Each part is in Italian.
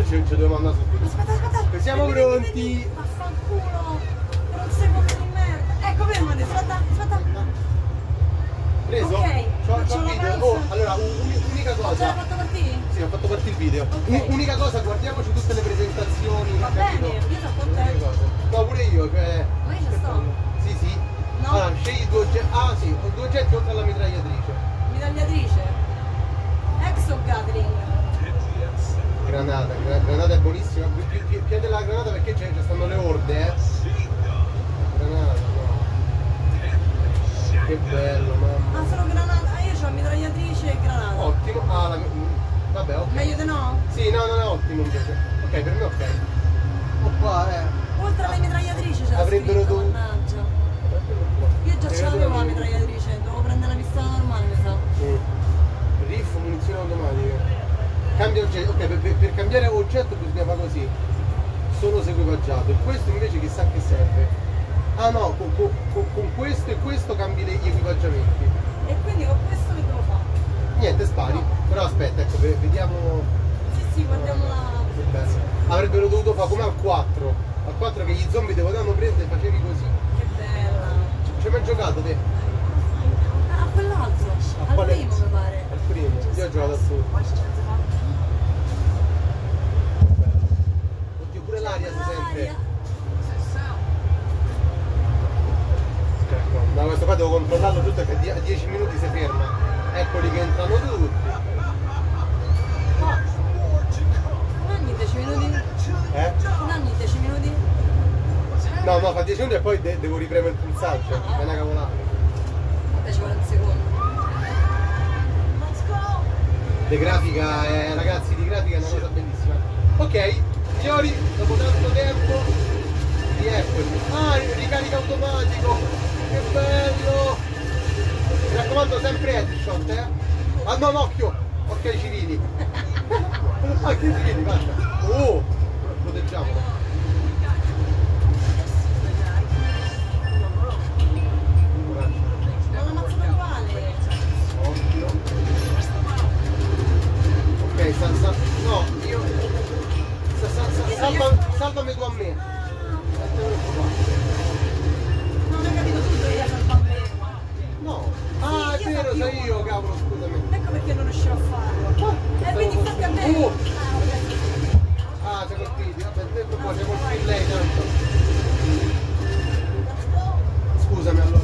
c'è due mannate qui. Aspetta. Che siamo pronti. Vaffanculo. Non sei poco di merda. Ecco, fermate, aspetta. Preso? Ok. C'ho la video. Allora, unica cosa. Ce l'ha fatto partire? Sì, ho fatto partire il video. Okay. Unica cosa, guardiamoci tutte le presentazioni. Va bene, io sono contento. No, pure io, cioè. Ma io ci sto. Sì. No. Allora, scegli due oggetti. Ah sì, due oggetti oltre alla mitragliatrice. Mitragliatrice? Ex o Gatling? Granata è buonissima, chiede la granata perché ci stanno le orde, Granata, no. Che bello, mamma. Ah, solo granata, io c'ho mitragliatrice e granata. Ottimo, vabbè, ok. Meglio di no? Sì, no, ottimo invece. Ok, per me ok. Oltre alle mitragliatrici c'è la scritto, mannaggia. Io già ce l'avevo la mitragliatrice, devo prendere la pistola normale, mi sa. Riff, munizione automatica. Cambia oggetto, ok, per cambiare oggetto bisogna fare così, solo se equipaggiato. Questo invece chissà che serve. Ah no, con questo e questo cambi gli equipaggiamenti. E quindi con questo che devo fare? Niente, spari. No. Però aspetta, ecco, vediamo. Sì, guardiamo la. Avrebbero dovuto fare come al 4. Al 4 che gli zombie te potevano prendere e facevi così. Che bella! Ci hai mai giocato te? A quell'altro? Al primo mi pare. Al primo, io ho giocato a tutto. L'aria si sente. Ecco, da questo qua devo controllarlo tutto che a 10 minuti si ferma. Eccoli che entrano tutti. Non ogni 10 minuti? Non ogni 10 minuti? No, fa 10 minuti e poi devo ripremere il pulsante. È una cavolata. Vabbè, ci vuole un secondo. Di grafica, ragazzi, di grafica è una cosa bellissima. Ok. Signori, dopo tanto tempo di Apple. Ah, il ricarica automatico! Che bello! Mi raccomando sempre headshot, Ah no, occhio! Occhio ai civili! Occhio ai civili, guarda! Oh! Proteggiamolo! Non la mazza uguale! Occhio! Ok, salsa. No, io. Salvami tu a me. Non hai capito tutto che salva a me. No. Ah, è vero, sei io, cavolo, scusami. Ecco perché non riuscivo a farlo. E quindi tocca a me. Ah, sei colpiti, vabbè, dentro qua, sei colpiti lei tanto. Scusami allora.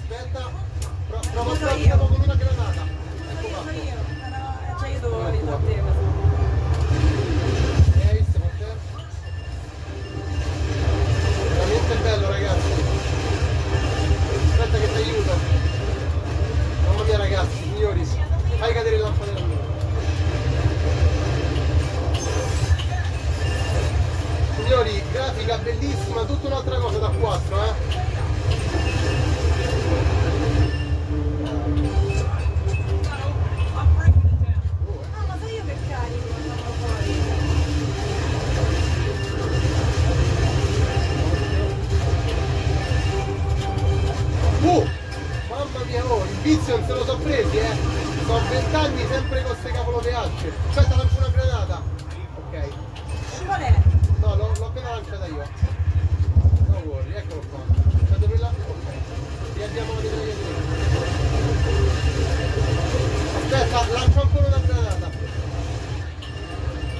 Aspetta, prova a farlo con una granata. Ecco qua. Cioè io dovevo venire a te. Che bello ragazzi, aspetta che ti aiuto. Mamma mia ragazzi, signori, fai cadere il lampadellino. Signori, grafica bellissima, tutta un'altra cosa da 4, Vizio non se lo so presi, sono 20 anni sempre con queste cavolo di asce. Aspetta, lancio una granata. Ok. Qual è? No, l'ho appena lanciata io. No worry, eccolo qua. Aspetta per là. Ok. Riandiamo la mitragliatrice. Aspetta, lancio ancora una granata.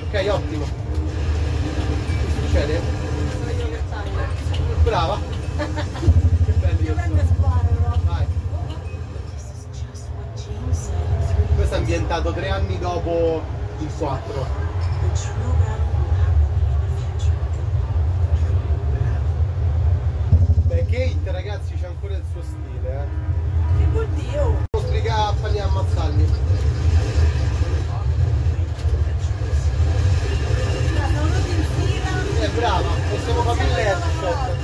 Ok, ottimo. Che succede? Sono io che taglio. Brava. Che bello. Io prendo sparo. Questo è ambientato 3 anni dopo il 4. Beh, Kate ragazzi c'è ancora il suo stile, Che buon Dio! Non strigà a farli ammazzarli. Sono tutti in fila. Brava, possiamo fare il headshot.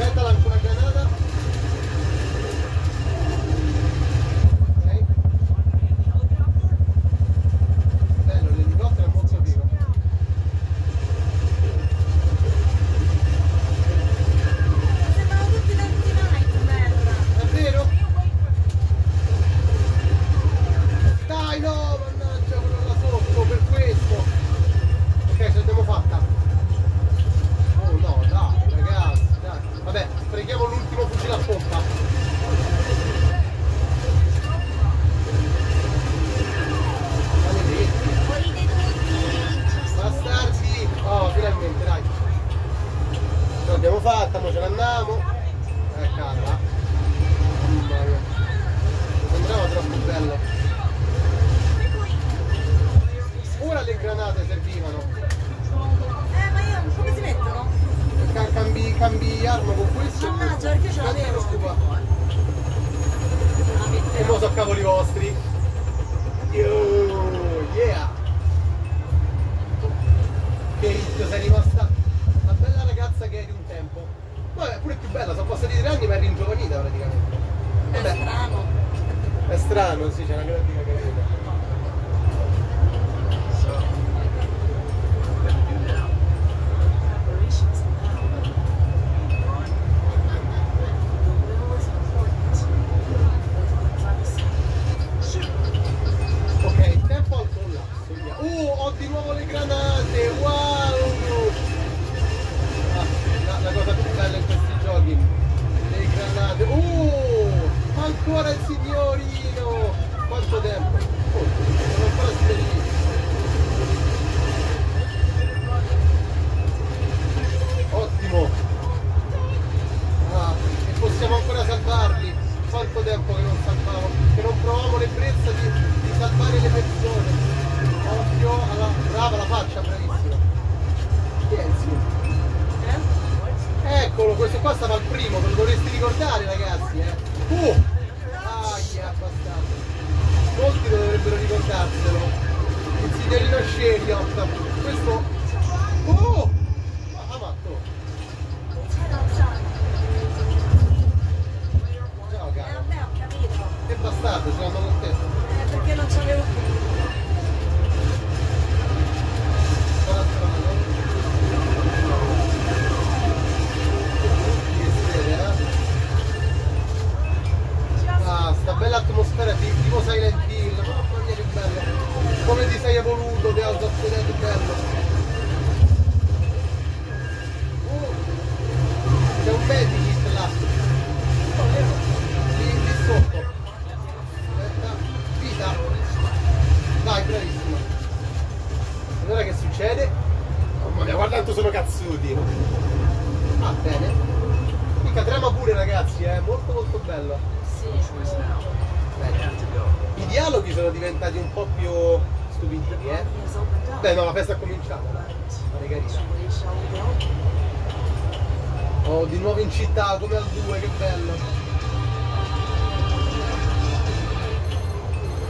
Aspetta, lancio una granata. Ok. Bello, l'elicottero è molto vivo. Mannaggia, perché ce l'avevo? E mo' so a cavoli vostri. Yeah! Che rischio, sei rimasta la bella ragazza che eri un tempo. Vabbè, pure più bella, sono passati 3 anni ma è ringiovanita praticamente. È strano. È strano, sì, c'è una grafica carina. Ancora il signorino! Quanto tempo? Oh, sono ancora sveglio. Ottimo! Ah, e possiamo ancora salvarli! Quanto tempo che non salvavo, che non provavo l'ebbrezza di salvare le persone! Occhio alla brava, la faccia, bravissima! Chi è il Eccolo, questo qua stava al primo, ve lo dovresti ricordare ragazzi, abbastanza. Molti dovrebbero ricordarselo. Il signorino Sherry, questo. Ma ha fatto. Ciao caro. Che bastardo, sono andato con te. Perché non c'avevo più. Bella atmosfera tipo Silent Hill, mamma mia che bello, come ti sei evoluto, ti ho dato vedere bello. C'è un medikit là, lì sotto, aspetta, vita, vai bravissima. Allora che succede? Mamma mia guarda quanto sono cazzuti. Va bene, mica trema pure ragazzi, è molto molto bello. I dialoghi sono diventati un po' più stupidini, eh? Beh, no, la festa è cominciata. Oh, di nuovo in città, come al 2, che bello!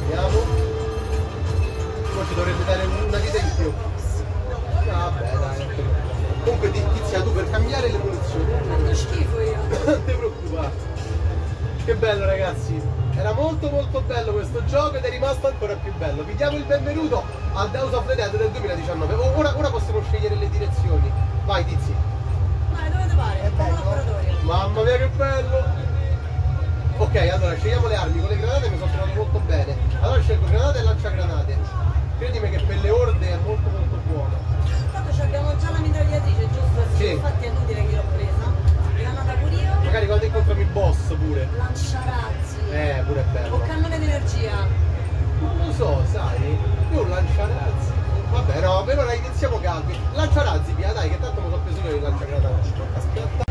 Vediamo. Poi ci dovrebbe dare una vita in più. Vabbè, dai. Comunque, tizia, tu per cambiare le munizioni. Fanno schifo io. Non ti preoccupare. Che bello ragazzi, era molto molto bello questo gioco ed è rimasto ancora più bello. Vi diamo il benvenuto al The House of the Dead del 2019. Ora possiamo scegliere le direzioni. Vai tizi. Vai, dove ti pare? È un laboratorio. Mamma mia che bello. Ok, allora scegliamo le armi. Con le granate mi sono trovato molto bene. Allora scelgo granate e lanciagranate. Credimi che per le orde è molto molto buono. Intanto abbiamo già la mitragliatrice, giusto? Sì. Infatti è inutile che l'ho presa. Magari quando incontriamo il boss pure. Lanciarazzi. Pure è bello. O cannone d'energia. Non lo so, sai. Io lanciarazzi. Vabbè no, per ora iniziamo calmi. Lanciarazzi via, dai, che tanto mi sono preso io il lanciagranate. Aspetta.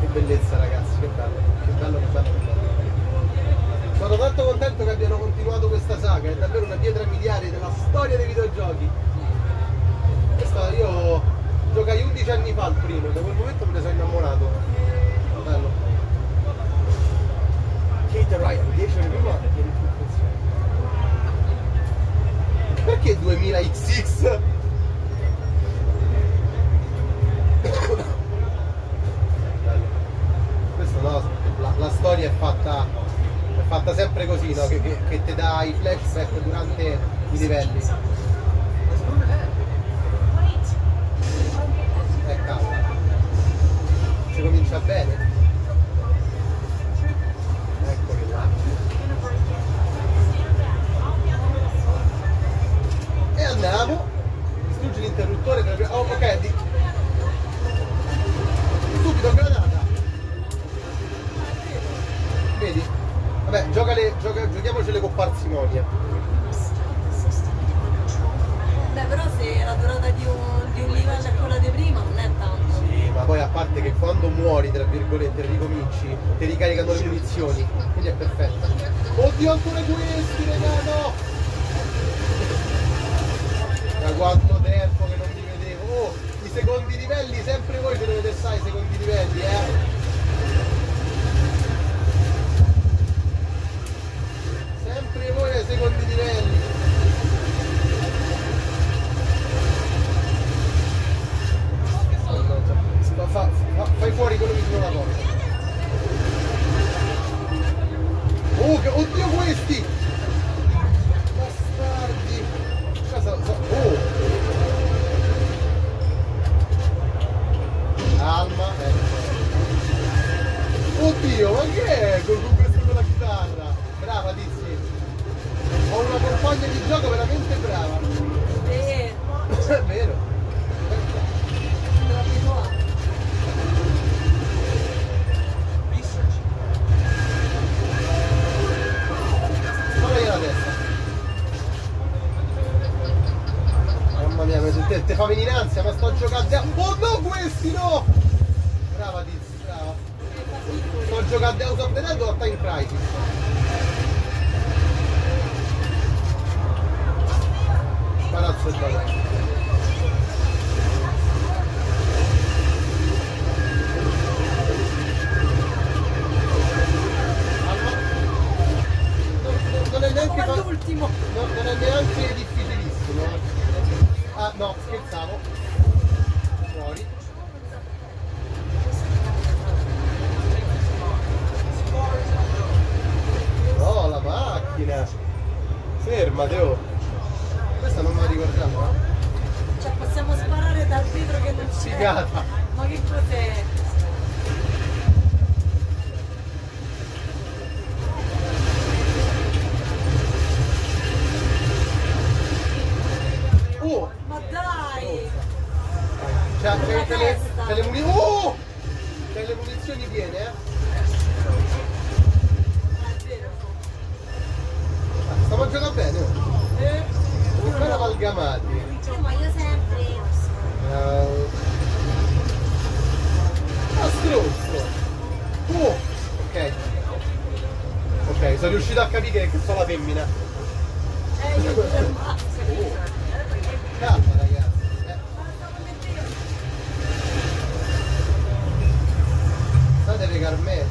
Che bellezza ragazzi, che bello. Che bello, che bello, che bello. Sono tanto contento che abbiano continuato questa saga, è davvero una pietra miliare della storia dei videogiochi. Questa io. Giocai 11 anni fa al primo, da quel momento me ne sono innamorato. Bello. Kate Ryan, 10 anni prima perché 2000XX? Questo no, la storia è fatta sempre così, no? Che ti dà i flashback durante i livelli. Si comincia bene. Eccoli là. E andiamo. Distruggi l'interruttore per la... ok. Subito granata. Vedi? Vabbè, giochiamocele con parsimonia. Beh, però se la durata di un livello è quella di prima, non è tanto. Ma poi a parte che quando muori, tra virgolette, ricominci, ti ricaricano le munizioni, quindi è perfetto. Oddio ancora questi, regalo! Da quanto tempo che non li vedevo! Oh, i secondi livelli, sempre voi ce dovete stare i secondi livelli. di quello che sono la porta. Oh, che, oddio questi! Bastardi! Cioè, oh! Calma, ecco. Oddio, ma che è? Col compressore della chitarra! Brava, Dizzy! Ho una compagna di gioco veramente brava! Sì! È vero! Te fa venire ansia, ma sto giocando. Oh no, questi no! Brava Tiz, brava. Sto giocando a House of the Dead o a Time Crisis? Palazzo il balletto. Non è neanche l'ultimo. Non è neanche difficilissimo. Ah no, scherzavo. Fuori. No, la macchina. Fermate, oh. Questa non me la ricordavo, no? Cioè possiamo sparare dal vetro che non c'è. Figata. Ma che cos'è? Delle munizioni piene, eh? Sta mangiando bene, oh. Che bella amalgamati. Ma io sempre. Ah, strozzo. Oh, ok. Ok, sono riuscito a capire che sono la femmina. Io non c'è male. Calma, ragazzi. Delle Carmele.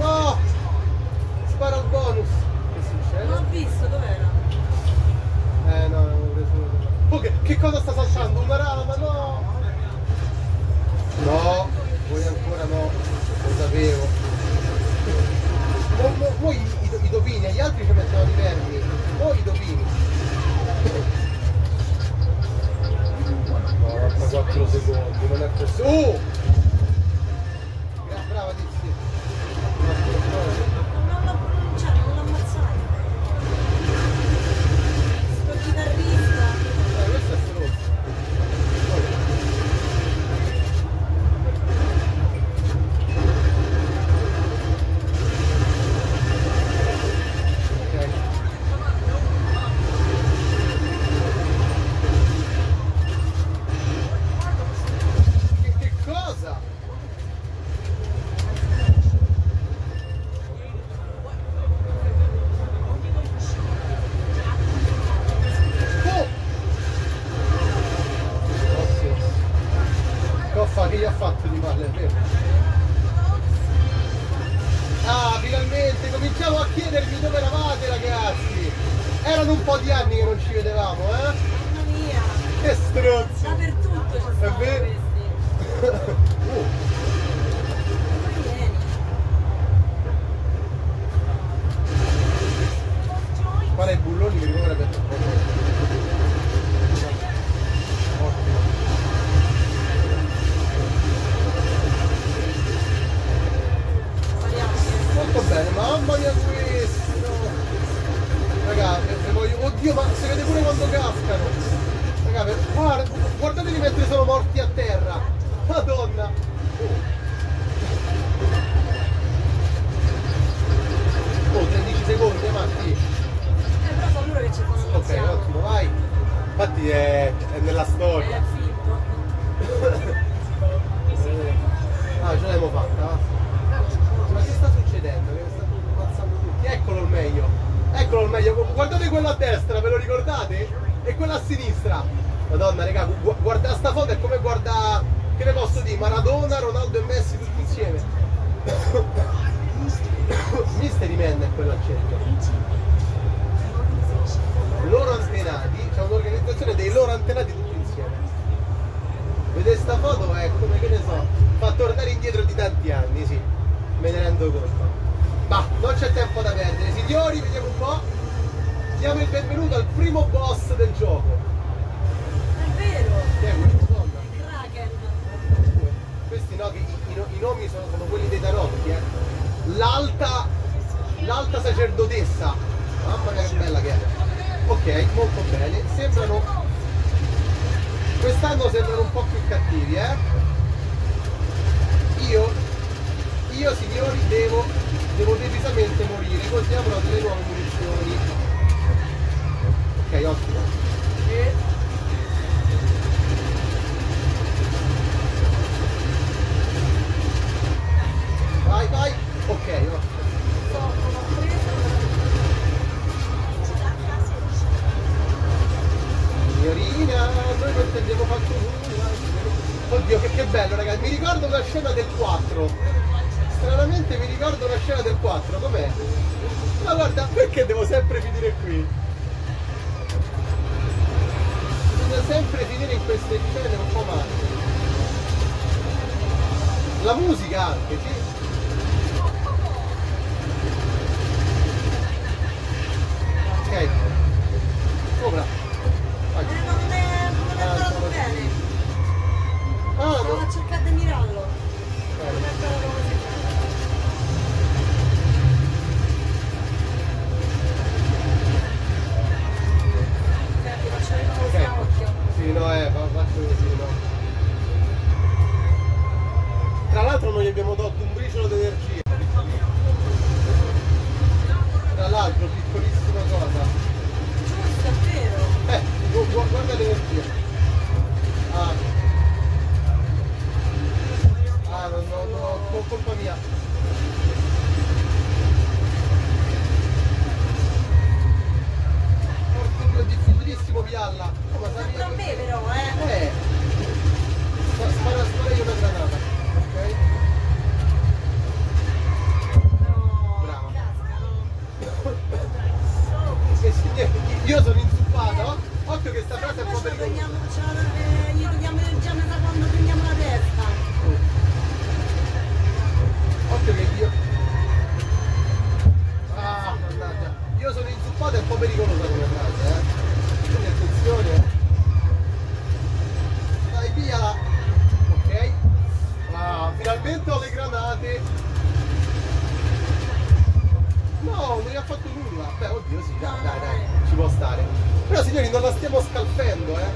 No! Spara al bonus! Che succede? Non l'ho visto, dov'era? No, avevo preso. Oh, che cosa sta saltando? Una rana, ma no! No! Voi ancora no! Lo sapevo! Voi i dopini, agli altri ci mettono i vermi! Voi i dopini! 4 secondi, non è possibile. Oh! Brava Dizzy. Non l'ho pronunciato, non l'ho ammazzato. Sto chitarrista. Questo è stronzo. Ok. Loro antenati, c'è un'organizzazione dei loro antenati tutti insieme. questa foto è come, che ne so, fa tornare indietro di tanti anni, sì, me ne rendo conto. Ma non c'è tempo da perdere, signori, vediamo un po'. Diamo il benvenuto al primo boss del gioco. È vero? Chi è questo? Kraken. Questi no, che i nomi sono quelli dei tarocchi, eh. L'alta sacerdotessa. Mamma mia, che bella che è. Ok, molto bene. Sembrano... quest'anno sembrano un po' più cattivi, eh. Io signori devo decisamente morire, contiamo delle nuove munizioni. Ok, ottimo. E... vai, vai. Ok, ottimo. Signorina, noi non ti abbiamo fatto nulla. Oddio, che bello, ragazzi. Mi ricordo una scena del 4. Stranamente mi ricordo la scena del 4, com'è? Ma guarda, perché devo sempre finire qui? Bisogna sempre finire in queste scene un po' male. La musica anche, sì. Ok. Sopra. Non è andato bene. Stavo a cercare di mirarlo. Non è andato così. Okay. Sì, no, faccio così, no. Tra l'altro noi gli abbiamo dato un briciolo di energia. Tra l'altro, piccolissima cosa. Giusto, è vero. Guarda l'energia. Ah, no, colpa mia. È difficilissimo pialla. Oh, ma sembra a me però, eh! Spara io una granata, ok? No! Bravo! Io sono inzuppato! Occhio che sta frase è un po' pericolosa! Gli togliamo l'energia da quando prendiamo la testa! Occhio che io... ah, mannaggia! Io sono inzuppato, è un po' pericolosa come frase, eh! Attenzione, dai, via. Ok, ah, finalmente ho le granate. No, non gli ha fatto nulla. Beh, oddio, sì, dai, ci può stare. Però signori, non la stiamo scalfendo, eh.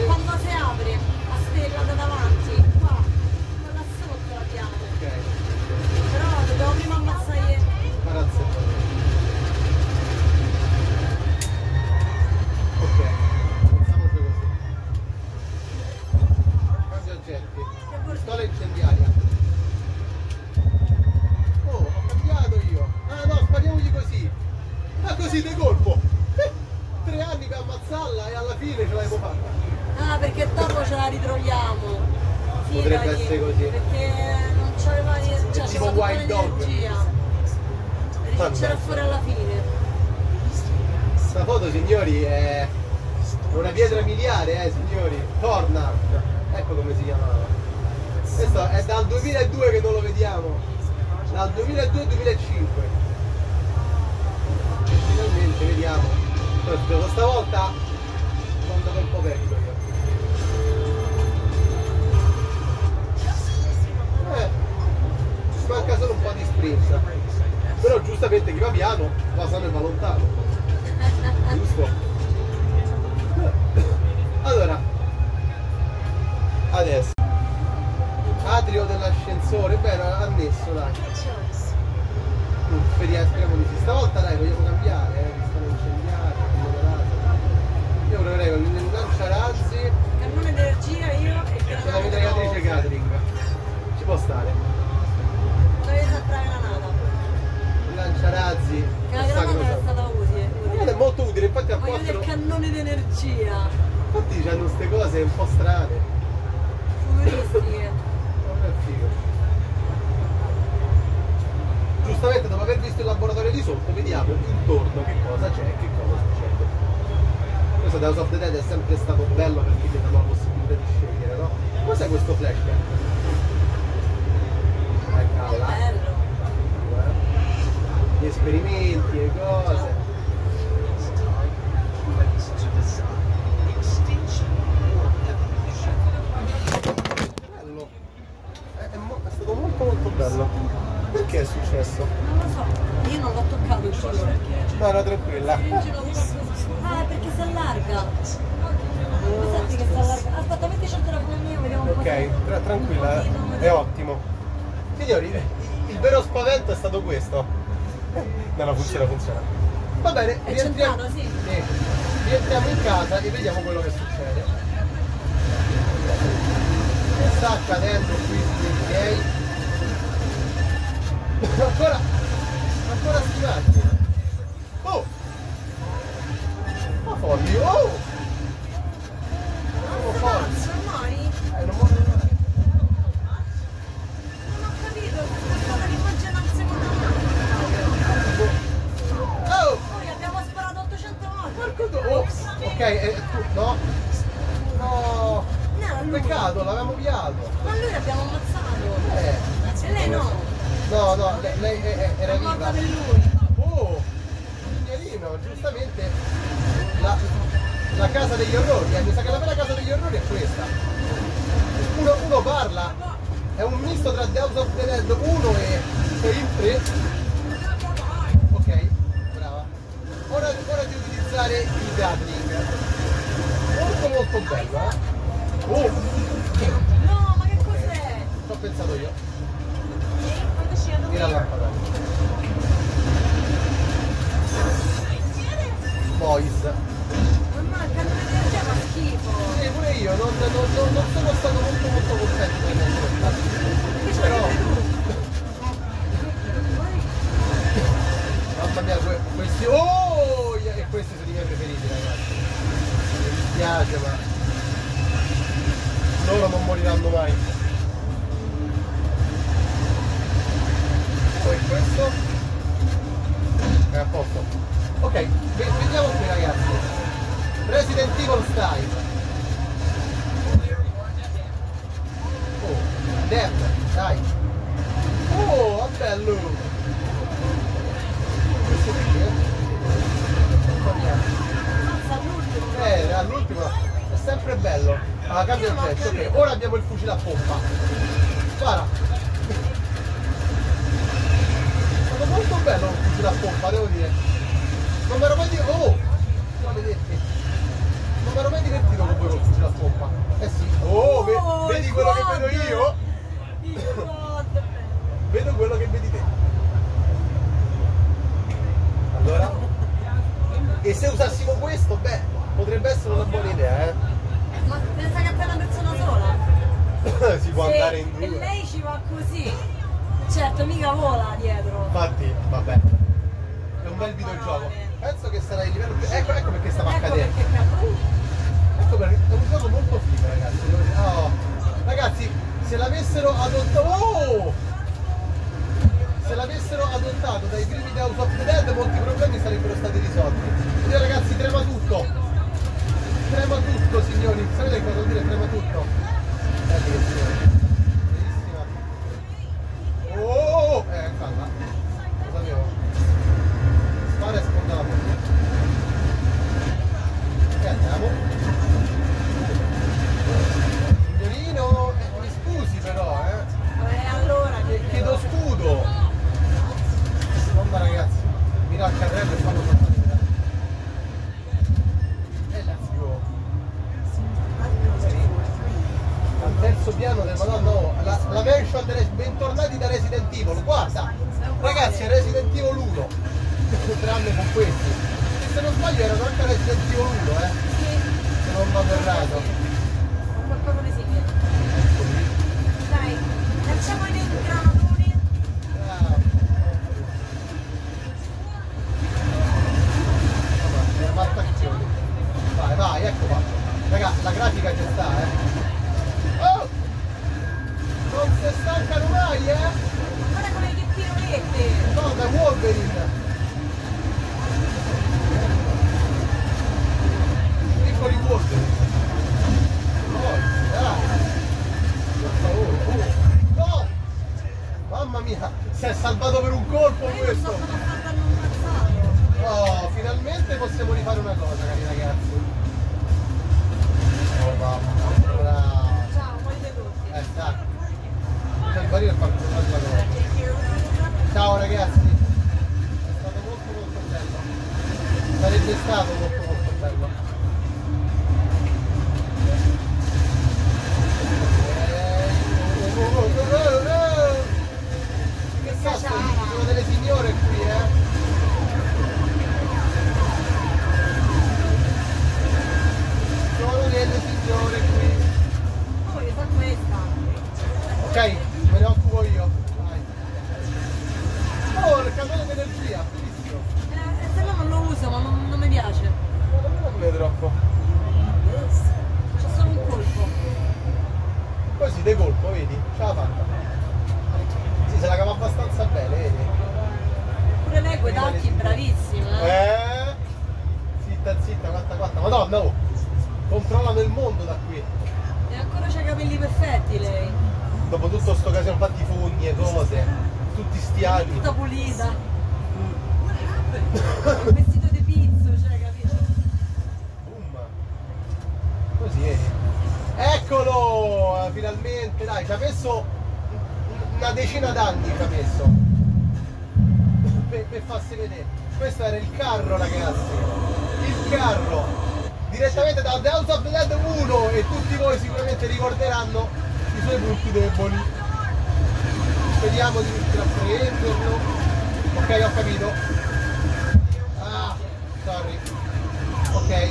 E quando si apre a stella da davanti, qua, ma da sotto l'abbiamo. Ok. Però dobbiamo prima ammazzare. Imbarazzante. Pistola incendiaria. Oh, ho cambiato io. Ah no, spariamogli così. Ma così di colpo. 3 anni per ammazzarla e alla fine ce l'avevo fatta. Ah, perché dopo ce la ritroviamo. Sì, potrebbe essere così. Perché non c'aveva niente. Cioè, tipo wild dog. C'era fuori alla fine. Questa foto, signori, è una pietra miliare, signori. Torna. Ecco come si chiamava. Questo è dal 2002 che non lo vediamo, dal 2002-2005. Finalmente vediamo. Questa volta sono andato un po' vecchio io. Ci manca solo un po' di sprint. Però giustamente chi va piano va sano e va lontano. Giusto? Allora, adesso. Atrio dell'ascensore, beh, annesso, dai. Speriamo di sì. Stavolta, dai, vogliamo cambiare, pistola incendiaria, cannonata. Io proverei con il lanciarazzi. Cannone d'energia io e la mitragliatrice Gatling. Ci può stare. Dovete sapere la granata. Il lanciarazzi. La granata è stata utile. La è molto utile, infatti apposta. Voglio del cannone d'energia. Infatti c'hanno queste cose un po' strane. Futuristiche. Giustamente dopo aver visto il laboratorio di sotto vediamo intorno che cosa c'è e che cosa succede. Questo The House of the Dead è sempre stato bello perché ti dà la possibilità di scegliere. No, no, tranquilla. Ah, perché si allarga. Pensate che si allarga. Aspetta, metti il telefono mio, vediamo un po'. Ok, tranquilla, è ottimo. Signori, il vero spavento è stato questo. No, no, funziona, funziona. Va bene, rientriamo, sì. Rientriamo in casa e vediamo quello che succede. Sta accadendo qui nei miei. Ancora stivati. Oh! Ma folli! Oh! Non forza! Non muore mai! Non ho capito, questa cosa di pagina al secondo anno! Oh! Noi abbiamo sparato 800 volte! Oh! Ok, no! No! Peccato, l'avevamo piato. Ma lui l'abbiamo ammazzato. E lei no. No, no, lei era viva. Morta per lui. Oh, signorino, giustamente la casa degli orrori. Mi sa che la vera casa degli orrori è questa. Uno parla. È un misto tra The House of the Dead 1 e il 3. Ok, brava. Ora di utilizzare il gatling. Molto bello, eh. Oh! No, ma che cos'è? L'ho pensato io. Tira la lampada. Boys. Mamma, il canale di legge fa schifo. Sì, pure io, non sono stato molto contento di questo. Perché però... Mamma mia, questi... Oh! E questi sono i miei preferiti, ragazzi. Mi dispiace, ma... loro non moriranno mai. Poi questo è a posto. Ok, vediamo qui, ragazzi. Resident Evil style. Oh, Dead, dai. Oh, bello. Questo qui, eh? All'ultimo è sempre bello. Ah, cambia il pezzo, ok, ora abbiamo il fucile a pompa. Spara! È stato molto bello il fucile a pompa, devo dire. Non mi ero mai divertito. Oh! Maledetti! Non mi ero mai divertito con voi col fucile a pompa. Eh sì. Oh, vedi quello che vedo io? Vedo quello che vedi te. Allora. E se usassimo questo, beh, potrebbe essere una buona idea, eh. Ma pensa che è una persona sola? Si può andare in due. E lei ci va così. Certo, mica vola dietro. Infatti, vabbè. È un bel videogioco. Penso che sarà il livello più... Ecco perché stava accadendo. Ecco perché è un gioco molto figo, ragazzi. Oh. Ragazzi, se l'avessero adottato... Oh! Se l'avessero adottato dai primi di House of the Dead, molti problemi sarebbero stati risolti. Quindi, ragazzi, trema tutto. Trema tutto, signori, sapete cosa vuol dire trema tutto? Bellissima, bellissima. Oh, calma, lo sapevo. Spara e sponda la porta. E andiamo. Signorino, mi scusi però, eh. Allora, chiedo scudo. Sponda, ragazzi, mi dà il carrello e fanno soltanto. Terzo piano del Madonna, no, la mansion del bentornati da Resident Evil, guarda, ragazzi, è Resident Evil 1, tranne con questi, e se non sbaglio erano anche Resident Evil 1, se non vado errato. Qualcosa di simile. Dai, lanciamo i granatoni. Vai, vai, ecco qua. Raga, la grafica che sta, non si stancano mai, eh! Guarda come che pirouette! No, da Wolverine! Piccoli Wolverine! de colpo, vedi? Ce l'ha fatta. Sì, se la cava abbastanza bene, vedi? Pure lei quei tacchi bravissima. Zitta, zitta, quatta, quatta. Madonna, oh! Controllano il mondo da qui. E ancora c'ha i capelli perfetti lei. Dopo tutto sto casino, fatti fogni e cose, tutti sti ali. Tutta pulita. Un vestito di pizzo, cioè, capito? Boom! Così è. Eccolo! Finalmente, dai, ci ha messo una decina d'anni, ci ha messo. Per farsi vedere. Questo era il carro, ragazzi. Il carro. Direttamente da The House of the Dead 1, e tutti voi sicuramente ricorderanno i suoi punti deboli. Vediamo di riuscire a prenderlo. Ok, ho capito. Sorry. Ok.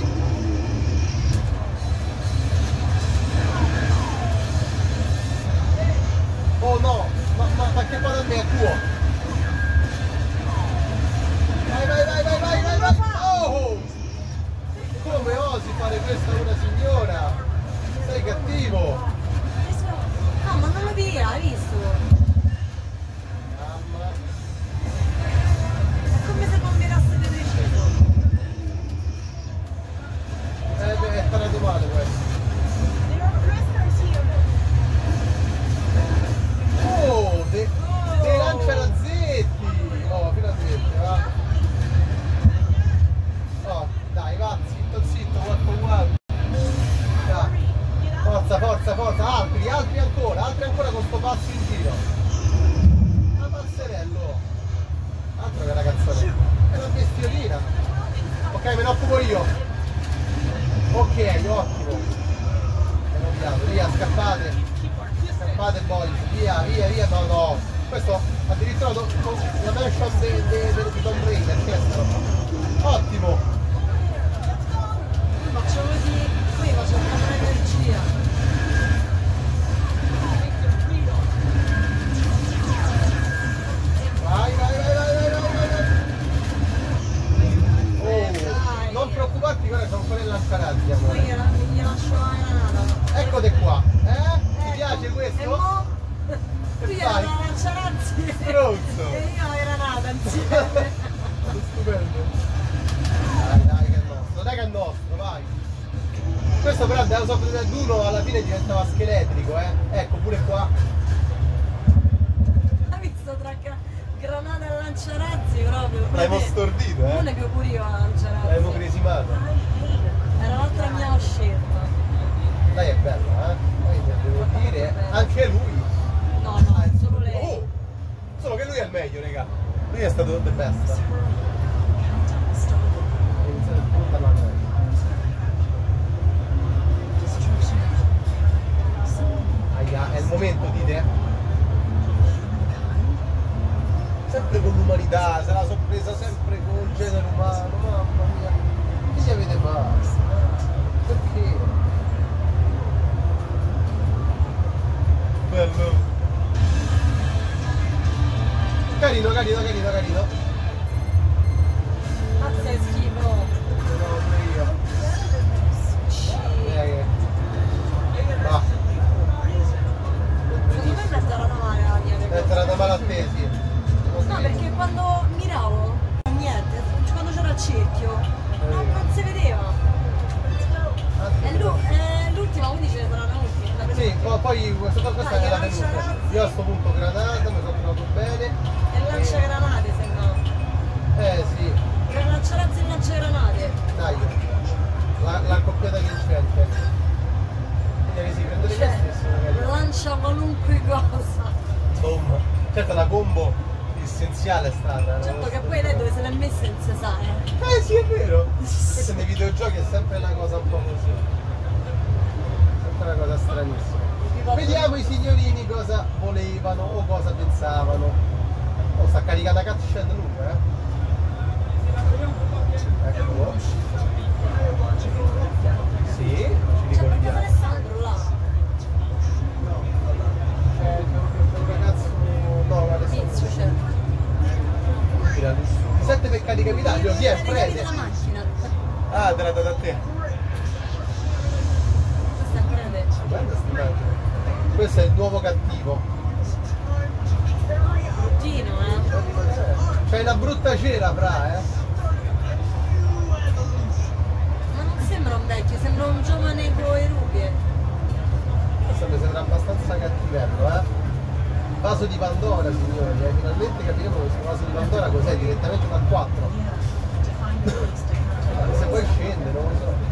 Oh no, ma che vado a me, è tuo. Vai, vai, vai, vai, vai, vai, vai. Oh! Come osi fare questo a una signora? Sei cattivo. No, ma non lo via, hai visto? Forza, forza, altri ancora con sto passo in giro. Ma passerello. Altro che una canzone. È una bestiolina. Ok, me ne occupo io. Ok, ottimo. E andiamo, via, scappate. Scappate, boys, via, via, via, no, no. Questo addirittura la version di Tomb Raider, questo. Ottimo. Facciamo così, qui facciamo una energia. Eccole qua, eh? Ti piace questo? E mo? Tu io la granata insieme. Stronzo! E io la granata insieme. Stupendo. Dai che è nostro, dai che è nostro, vai. Questo però della sopra del 1 alla fine diventava scheletrico, eh? Ecco, pure qua. Hai visto tra granata e lanciarazzi proprio? L'hai stordito, eh? Non è più pure io la lanciarazzi. L'hai cresimato. Era l'altra mia scelta. Dai è bello, eh? Poi devo dire, anche lui. No, no, è solo lei. Oh! Solo che lui è il meglio, raga. Lui è stato the best. Aia, è il momento, dite? Sempre con l'umanità, se l'ha sorpresa sempre con il genere umano, mamma mia. Che ci avete fatto? Perché? Bello! Carino, carino, carino, carino! Mazza è schifo! No, no, poi questa è la penultima. Io a sto punto granata, mi sono trovato bene. E lancia granate se no. Sì. Lanciarazzi e lancia granate. Dai, la coppiata vincente. Vedi si prende te stesso. Lancia qualunque cosa. Insomma, certo la combo essenziale è stata. Certo che poi lei dove se l'è messa non si sa, eh. Sì, è vero. Questo nei videogiochi è sempre una cosa un po' così. Sempre una cosa stranissima. Vediamo i signorini cosa volevano o cosa pensavano. Oh, sta caricata cutscene lunga, eh? Eccolo. Sì, ci ricordiamo. Alessandro là. Un ragazzo. No, Alessandro. C'è. 7 peccati capitali, chi è? Prese. Ah, te l'ha data a te. Questa è prese. Bella sta immagine. questo è il nuovo cattivo. Bruttino, eh? C'hai una brutta cera, fra, eh? Ma non sembra un vecchio, sembra un giovane con le rughe. Questo mi sembra abbastanza cattivello, eh? Vaso di Pandora, signori, finalmente capiremo questo vaso di Pandora cos'è, direttamente da 4. Se poi scende, non lo so.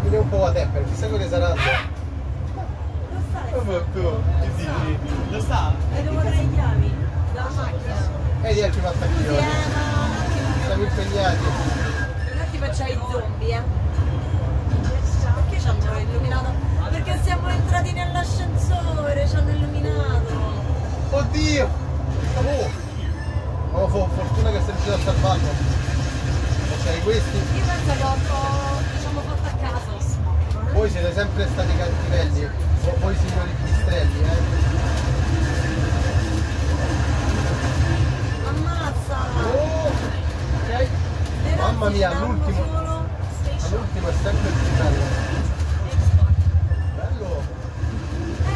Viene un po' a te, perché chissà cosa sarà. Lo sa. Lo sa. E devo dare le chiavi dalla macchina. E lì arriva attacchione. Siamo impegnati. C'è i zombie, eh? Perché ci hanno illuminato? Perché siamo entrati nell'ascensore, ci hanno illuminato. Oddio! Oh, fortuna che sei riuscito a salvarlo. Ok, questi. Io penso che ho fatto a caso. Voi siete sempre stati cattivelli, voi signori pipistrelli, eh? Ammazza! Oh, ok. Mamma mia, all'ultimo è sempre il più bello. Bello!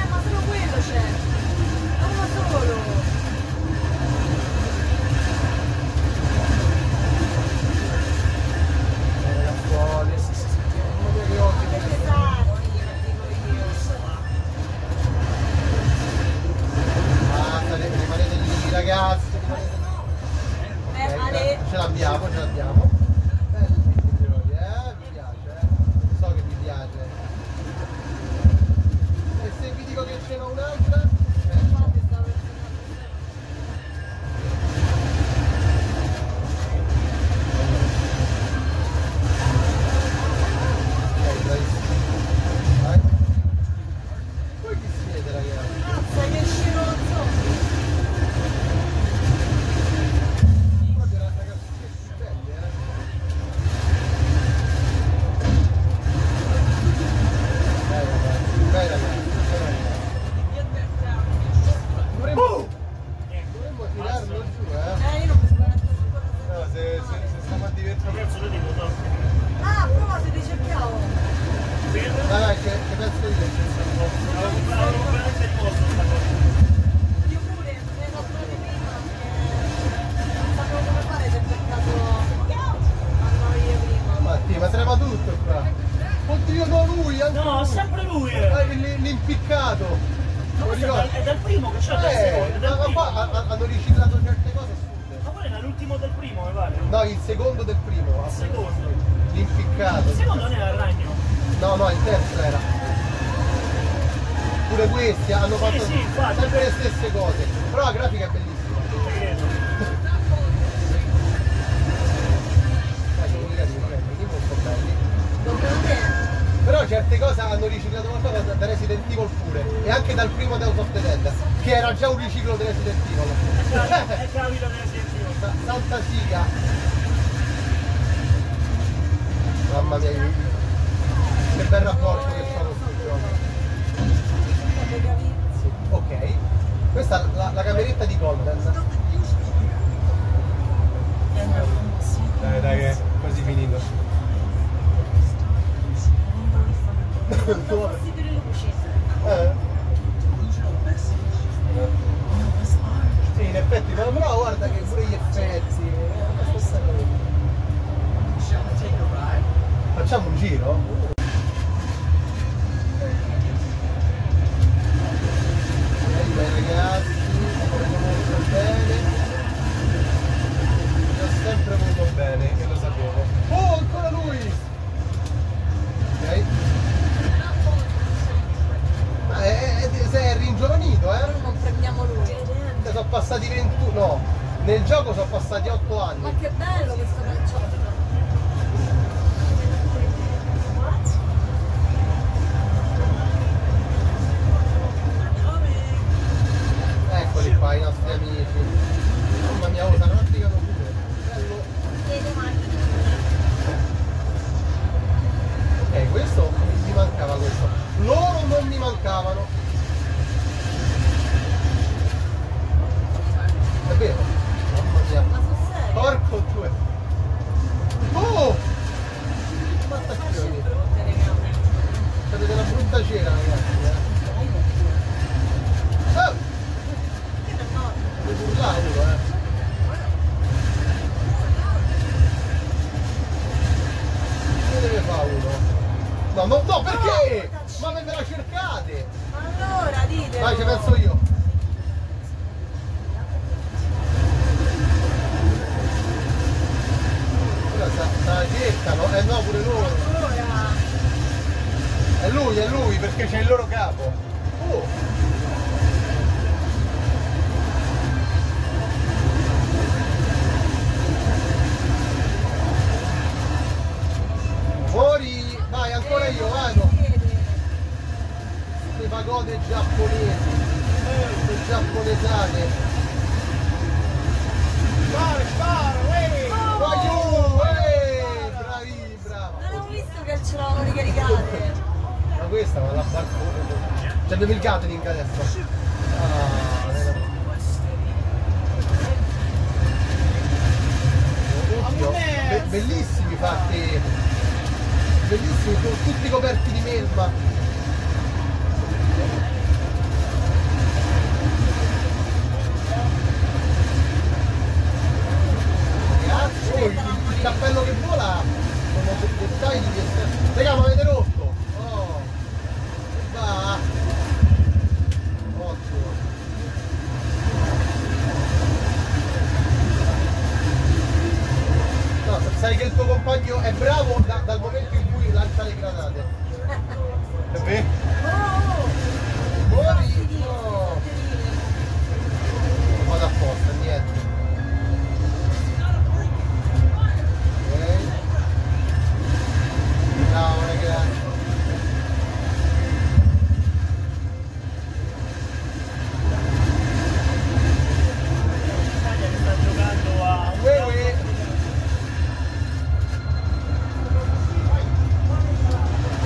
Ma solo quello c'è! Ma solo! Ragazzuoli! Non vedo gli occhi! Che pesante, dico io! Basta, rimanete lì ragazzi! Ce l'abbiamo, ce l'abbiamo! Porco due! no pure lui. È lui, perché c'è il loro capo. Fuori! Vai, ancora io, vado! Queste pagode giapponesi, queste giapponesate. Spara, spara, wey! Oh, bravi, bravo! Non avevo visto che ce l'avano ricaricate! Ma questa va da barcone! C'è dove il catering adesso? Bellissimi fatti! Bellissimi, tutti coperti di melma! Il cappello che vola sono dettagli di esterno. Raga, ma avete rotto! Oh! E va! Ottimo! No, sai che il tuo compagno è bravo dal momento in cui lancia le granate. E beh? Fuori! No! Vado apposta, niente. Bravo ragazzi. L'Italia che sta giocando a... Uè.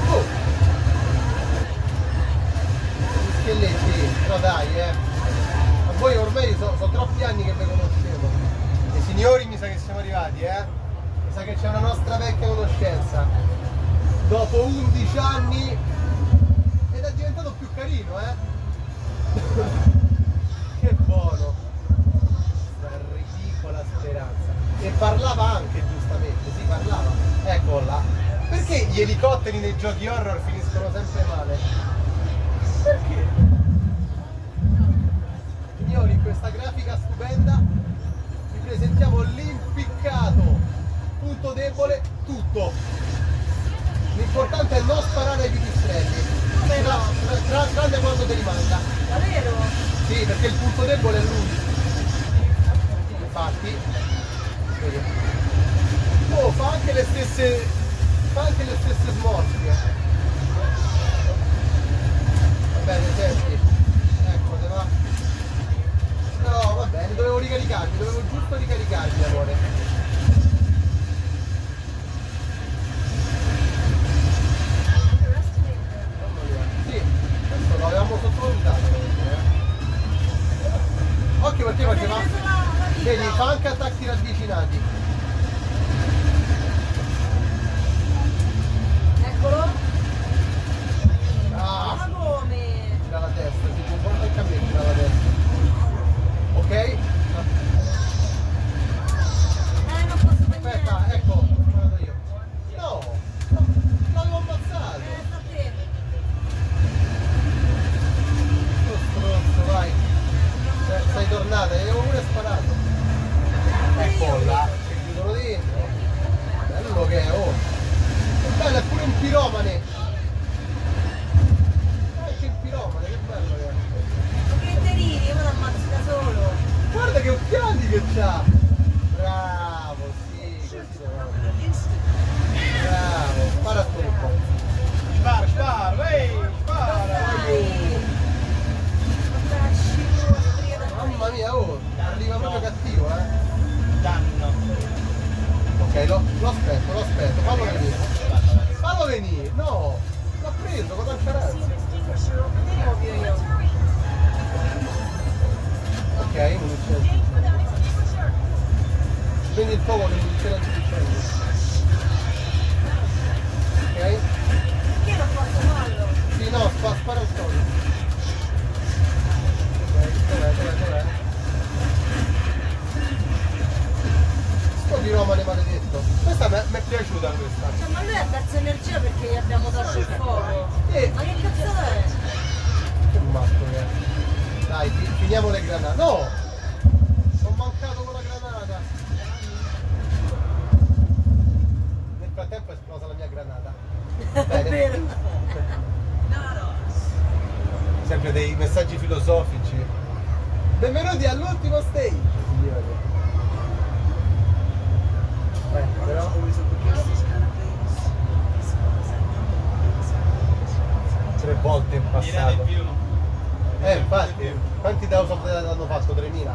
Oh! Gli scheletti, però dai ma voi ormai sono troppi anni che vi conoscevo. E signori mi sa che siamo arrivati mi sa che c'è una nostra vecchia conoscenza. Dopo 11 anni ed è diventato più carino, Che buono! Una ridicola speranza. E parlava anche, giustamente, si parlava. Eccola. Perché gli elicotteri nei giochi horror finiscono sempre male? Perché? Signori, in questa grafica stupenda vi presentiamo l'impiccato. Punto debole, tutto. L'importante è non sparare ai pipistrelli, tranne quando te li manda. Davvero? Sì, perché il punto debole è lui. Infatti. Oh, fa anche le stesse. Smorfie. Va bene, senti. Ecco, te va. No, va bene, dovevo ricaricarmi, dovevo giusto ricaricarmi, amore. Lo avevamo sottovalutato. Occhio perché faceva. Vedi, fa anche attacchi ravvicinati. Eccolo. Ma come? Gira la testa, si comporta il cambiamento, gira la testa. Ok? Non posso prendere. Aspetta, ecco, ho guardato io. No! L'avevo ammazzato! Vai, sei tornata, gli avevo pure sparato. Ecco là, c'è il titolo dentro. Bello che è, oh! Che bello, è pure un piromane! C'è il piromane, che bello che è! Ma che terini, io lo ammazzo da solo! Guarda che occhiali che c'ha! Bravo, sì! Bravo, spara a turbo! Spara, spara, spara! Mamma mia, oh, arriva proprio cattivo, Danno. Ok, lo aspetto, fallo venire. Fallo venire, no! L'ho preso, cosa c'era? Ok, non c'è. Quindi il fuoco non c'è la giudiziaria. Ok? Perché non posso farlo? Sì, no, spara un solo. Sto di Roma ne maledetto. Questa mi è piaciuta questa. Cioè, ma lui ha perso energia perché gli abbiamo tolto il fuoco. Ma che cazzo è? Che matto che è. Dai, finiamo le granate. No! Sono mancato con la granata. Nel frattempo esplode. messaggi filosofici. Benvenuti all'ultimo stage. Però... tre volte in passato. Infatti, quanti The House of the Dead hanno fatto? 3000?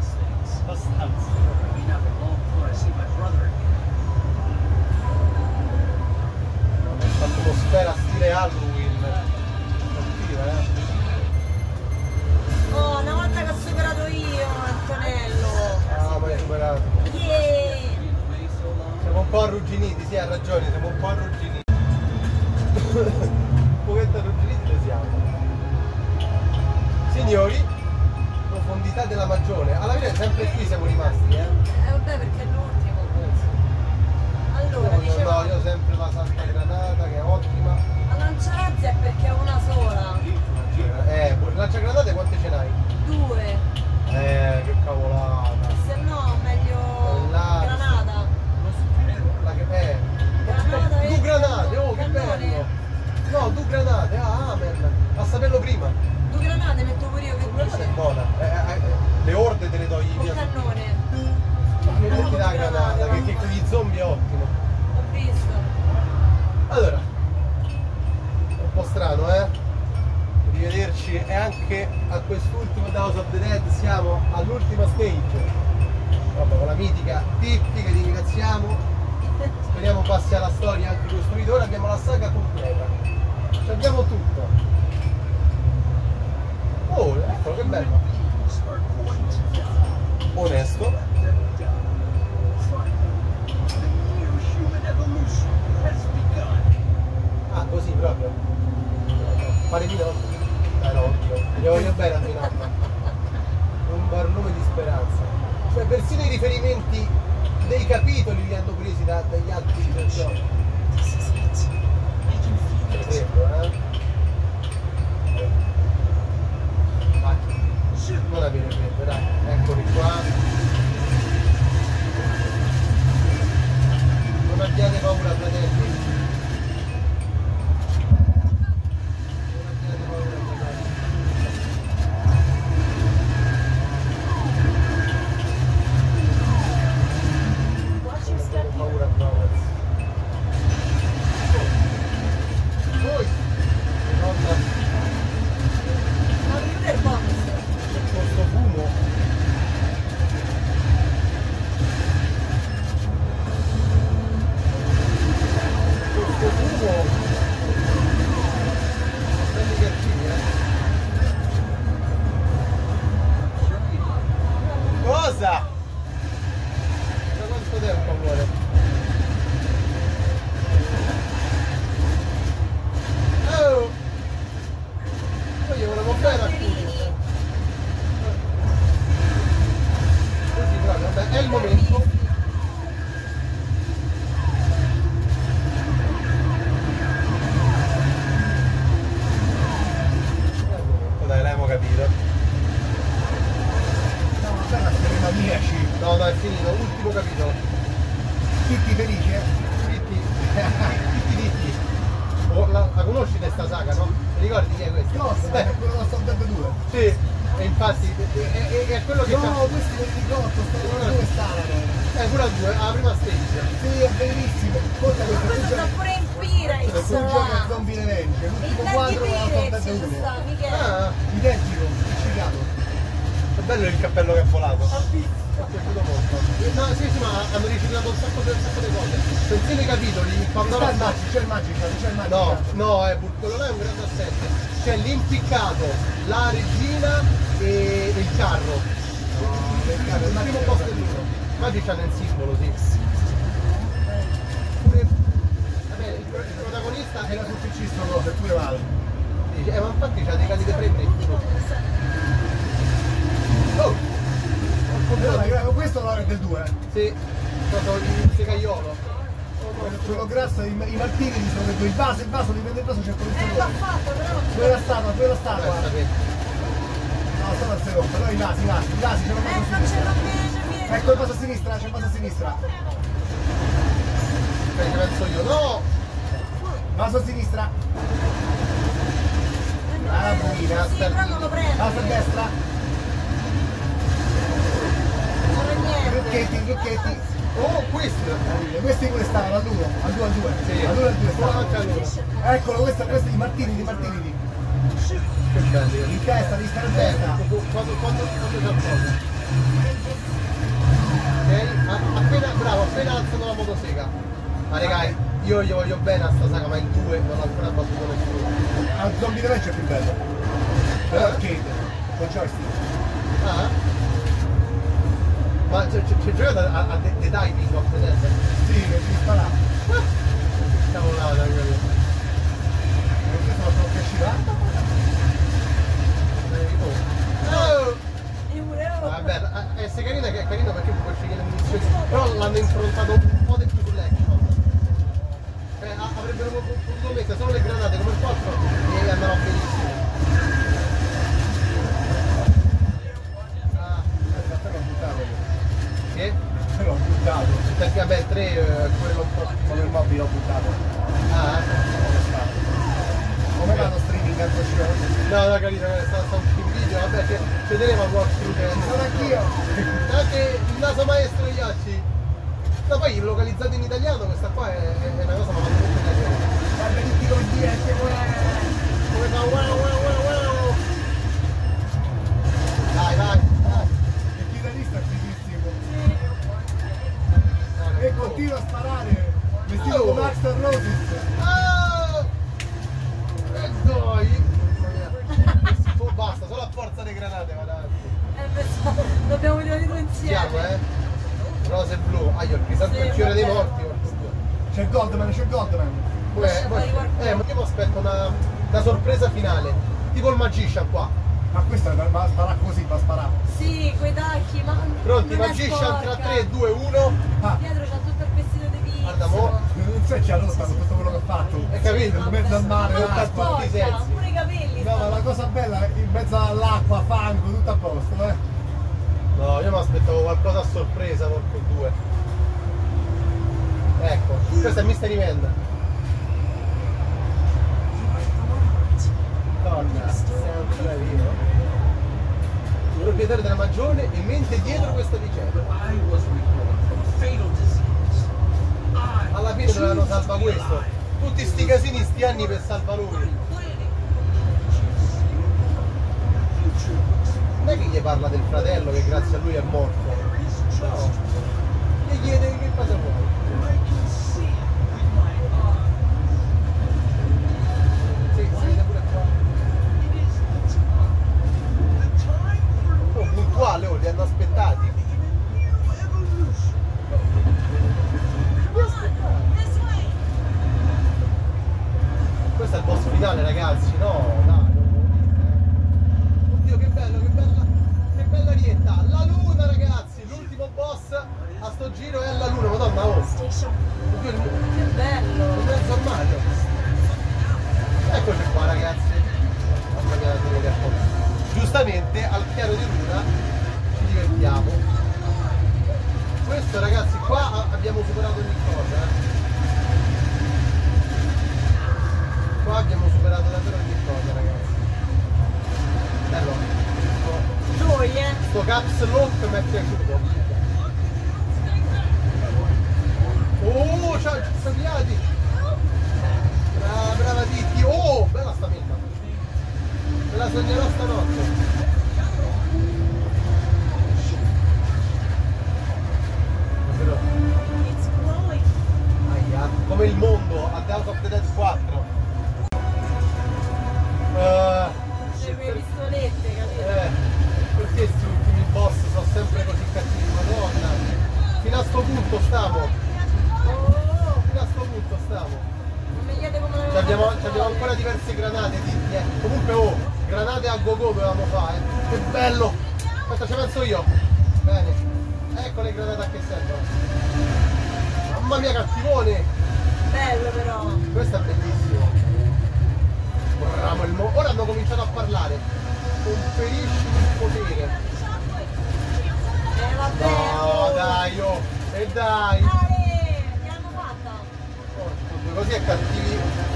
L'atmosfera stile Halloween. Cattiva, eh? Oh, una volta che ho superato io, Antonello. Ah, ma hai superato. Yeah. Siamo un po' arrugginiti, sì, ha ragione, siamo un po' arrugginiti. Un pochetto arrugginiti le siamo. Signori, profondità della magione. Alla fine sempre qui siamo rimasti, eh? Vabbè, perché è l'ultimo. Allora, dicevo... No, io sempre la Santa Granata, che è ottima. La lanciarazzi è perché è una sola. Lanciagranate quante ce n'hai? 2. Che cavolata. Se no, meglio... Bellata. Granata. La che bello. Granata e... 2 granate, oh, che bello. No, 2 granate, ah, amen. A saperlo prima. 2 granate metto pure io, che granata è buona. Le orde te le togli via. Un cannone. Metti la granata, perché con gli zombie è ottimo. Ho visto. Allora, è un po' strano, eh? Rivederci, e anche a quest'ultimo The House of the Dead siamo all'ultima stage. Vabbè, con la mitica Pippi che ti ringraziamo. Speriamo passi alla storia anche questo video. Ora abbiamo la saga completa. Ci abbiamo tutto. Oh, ecco, che bello. Onesto. Ah, così proprio. Pare di no. No, oddio. Gli voglio bene a mia mamma. Un barlume di speranza. Cioè, persino i riferimenti dei capitoli li hanno presi dagli altri del gioco. Non avere freddo, dai. Eccoli qua. Non abbiate paura, fratelli. Non abbiate paura, fratelli. Non abbiate paura, Voi! Nonna! Ma non è qua! Questo fumo! Cosa? Da quanto tempo vuole? Oh! Poi io volevo bene a finire. Così proprio, vabbè, è il momento. No, no, è finito, ultimo capitolo. Tutti felici, eh? Tutti. Oh, la conosci questa saga, no? Ti ricordi chi è questa? No, è quello della House of the Dead 2. Sì, e infatti è quello che... No, questi non ricordo, dove stavano? Pure a 2, alla prima stage. Sì, è bellissimo. Conta che questo sta pure in Pirates. Questo è un gioco a Zombie Revenge, l'ultimo quadro della House of the Dead 2. Ah, identico, spiccicato. È bello il cappello che è volato. No, sì, ma hanno riciclato un sacco di cose. Pensate ai capitoli, quando c'è il magico. No, quello là è un grande assetto. C'è l'impiccato, la regina e il carro. Il primo posto è duro. Magic c'ha nel simbolo, sì. Vabbè, il protagonista era sofficista, cosa, è pure male. Ma infatti c'ha dei cali di freddo. Oh! Però, questo è l'ora del 2, eh? Sì, proprio il segaiolo. Quello grasso, i martini gli sono detto il vaso, dipende il vaso, c'è quello che l'ha fatto, però... Quella statua. No, stava al secondo, però i lasi, c'è una cosa a sinistra. Ecco il vaso a sinistra, c'è il vaso a sinistra. Perché penso io, no! Vaso a sinistra. Ah, pochino, alza a destra. Trucchetti, trucchetti. Oh, questo è quello che stava, al 2 al 2. Eccolo, questo è di Martini, In testa, di stare in testa. Quando c'è cosa? Ok, appena alzato la motosega. Ma ragazzi, io gli voglio bene a sta saga, ma in 2 non ho ancora battuto nessuno. A Zombie 3 c'è più bello. Però arcade, con joystick. Ah? Ma c'è giocato a The Diving of the Dead? Sì, che si spara. Cavolata, io. Perché sono troppo scivolata? Vabbè, è carina, che è carina perché puoi scegliere munizioni. Però l'hanno improntato un po' di più sull'action. Avrebbero potuto mettere solo le granate come il 4 e andava benissimo. Che? L'ho buttato. Perché vabbè il 3 quello un po' con il mobile l'ho buttato. Ah, come va lo streaming al cosciolo? No, carino, sta un video, vabbè che vedremo walkthrough che. Sono anch'io! Anche il naso maestro Iacci! Ma poi localizzato in italiano, questa qua è una cosa ma molto italiana. Va benissimo con DS, come fa wow! Vai! Il chitarrista è bellissimo! E continua a sparare vestito con Axl Roses. E noi basta, solo a forza di granate va davanti. Dobbiamo vedere di insieme. Siamo rose blu, io ho preso anche il fiore dei morti. C'è Goldman, ma io mi aspetto una sorpresa finale, tipo il Magician qua. Ma questa va a sparare così, va a sparare. Sì, quei tacchi, ma. Pronti, Magician tra 3, 2, 1. Dietro c'ha tutto il vestito di vino. Guarda, non so c'è rossa con tutto quello che ha fatto. Hai capito? In mezzo al mare, tutti i sensi. Pure i capelli. No, ma la cosa bella è in mezzo all'acqua, fango, tutto a posto, No, io mi aspettavo qualcosa a sorpresa, porco 2. Ecco, questa è Mystery Man. Torna, sempre vino. Il proprietario della magione e mente dietro questa vicenda. Alla fine dovevano salva questo. Tutti sti casini, sti anni per salva lui. Non è che gli parla del fratello che grazie a lui è morto. No. Gli chiede che cosa vuoi. Puntuale, li hanno aspettati. Questo è il boss finale, ragazzi, no. Oddio, che bella rietta. La luna, ragazzi, l'ultimo boss a sto giro è alla luna, madonna. Oddio, che bello! Un mezzo armadio. Eccoci qua, ragazzi. Mamma mia, giustamente al chiaro di luna ci divertiamo. Questo ragazzi qua abbiamo superato ogni cosa. Qua abbiamo superato davvero ogni cosa, ragazzi. Bello. Sto caps lock mi è piaciuto. Oh, ciao, ci sono piati. Brava Titti. Oh, bella sta menta. Me la sognerò stanotte. Però... Aia, come il mondo a The House of the Dead 4. Le mie pistolette, capito? Perché questi ultimi boss sono sempre così cattivi, madonna. Fino a sto punto stiamo. Abbiamo ancora diverse granate, Titti, Comunque granate a go-go dovevamo fare, Che bello! Aspetta, ci penso io. Bene. Ecco le granate a che servono. Mamma mia, cattivone! Bello però! Questo è bellissimo. Ora hanno cominciato a parlare. Conferisci il potere. Vabbè! No, dai, E dai! Che hanno fatto? Così è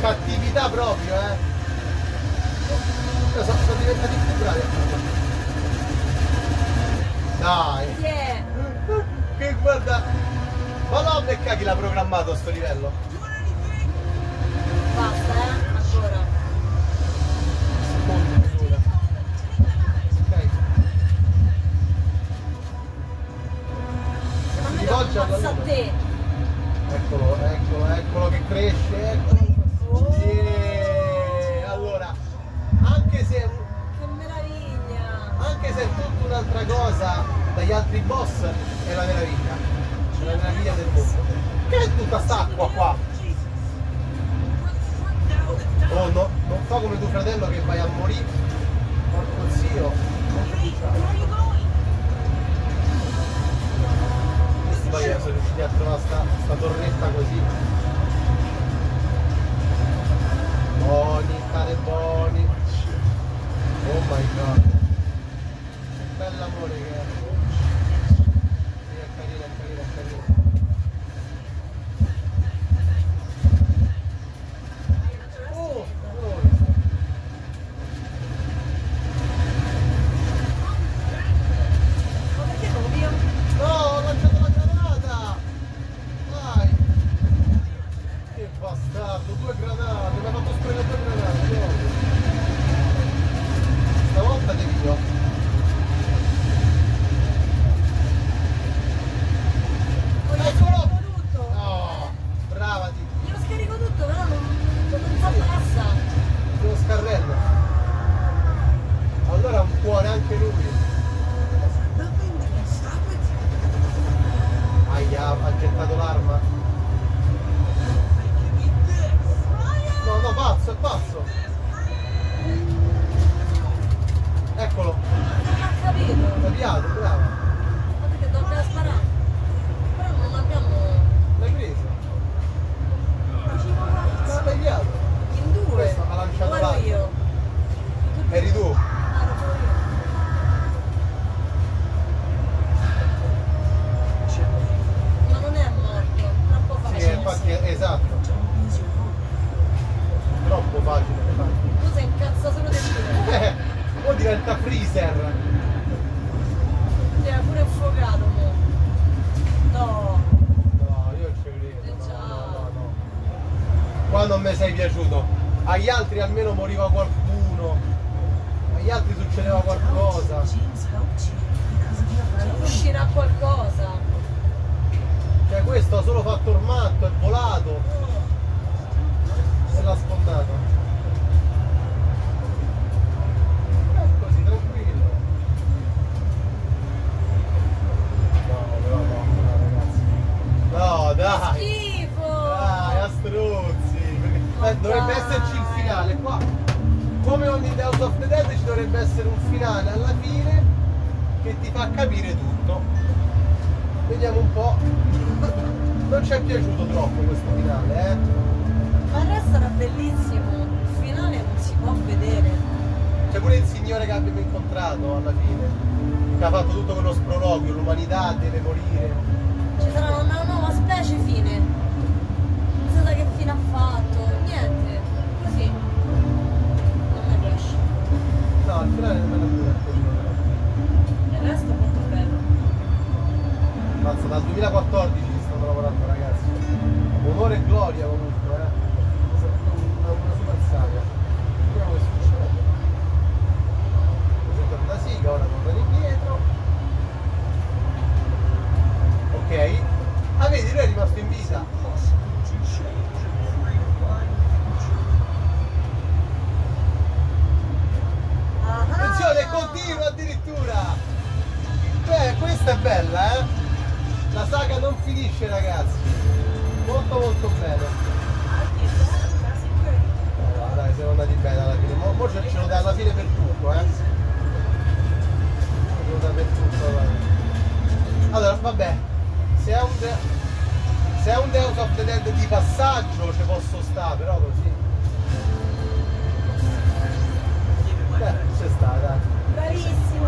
cattività proprio, esatto, diventa di più brava. Dai! Yeah! Che guarda! Ma no, perché chi l'ha programmato a sto livello? Basta, ancora. Ok. Secondo me lo passa a te. Eccolo, eccolo, eccolo che cresce, eccolo. Oh. Yeah. Allora, anche se che meraviglia! Anche se è tutta un'altra cosa dagli altri boss, è la meraviglia. È la meraviglia del boss. Che è tutta st'acqua qua? Oh no, non fa come tuo fratello che vai a morire. Porco zio. Questi poi sono riusciti a trovare sta torretta così. Buoni, stare buoni. Oh my god. Che bell'amore che è. Sì, è carino, è carino, è carino. Oh, oh. Ma perché non via? No, ho lanciato la granata. Dai. Che bastardo, 2 granate. Stavolta ti dico. Eccolo! No, brava ti. Glielo scarico tutto, però non fa passa. Lo scarrello. Allora un cuore anche lui. Aia, ha gettato l'arma. No, no, pazzo, è pazzo. Eccolo. Non ha capito. Capiato, bravo. Ma perché dobbiamo sparare? Però non l'abbiamo... L'hai preso? No. L'ha tagliato. In 2. Questo ha lanciato l'altro. Guarda io. Eri tu. Ma non è morto. Troppo facile. Sì, infatti, esatto. Troppo facile. Tu sei incazzato solo del tuo. O diventa freezer. Ti era pure infuocato, mo. No. No, io ci credo. No, no, no. Qua non mi sei piaciuto. Agli altri almeno moriva qualcuno. Agli altri succedeva qualcosa. Uscirà qualcosa. Cioè questo ha solo fatto il matto, è volato. Se l'ha sfondato. Così tranquillo. No, però no, ragazzi. No, dai! Schifo! Dai, a struzzi! Perché, dovrebbe esserci il finale qua. Come ogni The House of the Dead ci dovrebbe essere un finale alla fine che ti fa capire tutto. Vediamo un po'. Non ci è piaciuto troppo questo finale, eh? Ma il resto era bellissimo, il finale non si può vedere. C'è pure il signore che abbiamo incontrato alla fine, che ha fatto tutto quello sproloquio, l'umanità deve morire. Ci sarà una nuova specie fine. Non so da che fine ha fatto, niente, così. Non mi piace. No, il finale non me lo piace. Il resto è molto bello. Mazza, dal 2014 ci stanno lavorando ragazzi. Onore e gloria comunque, eh. Una super saga. Vediamo che succede. Così torna Siga, ora torna indietro. Ok. Ah vedi, lui è rimasto in vita. Attenzione, continua addirittura. Beh, questa è bella, eh. La saga non finisce ragazzi. Molto molto bene. Dai, siamo andati bene alla fine, mo ce lo dà alla fine per tutto, eh? Ce lo dà per tutto, dai. Allora, vabbè, se è un The House of the Dead di passaggio ci posso stare, però così. Beh, c'è sta, dai. Bravissimo!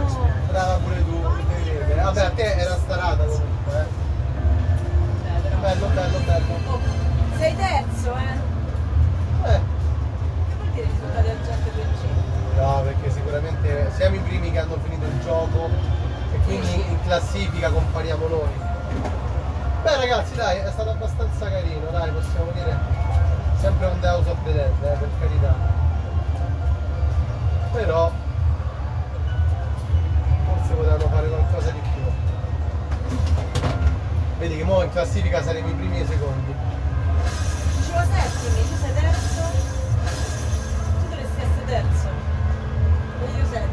Brava pure tu, vabbè, a te era starata comunque, eh? Bello, bello, bello. Oh, sei terzo, eh? Risultati al 100%. No, perché classifica compariamo noi. Beh ragazzi dai, è stato abbastanza carino, dai, possiamo dire sempre un The House of the Dead, per carità, però forse potevano fare qualcosa di più. Vedi che mo in classifica saremo i primi e i secondi. Dicevo settimi, tu sei terzo, tu dovresti essere terzo e io sei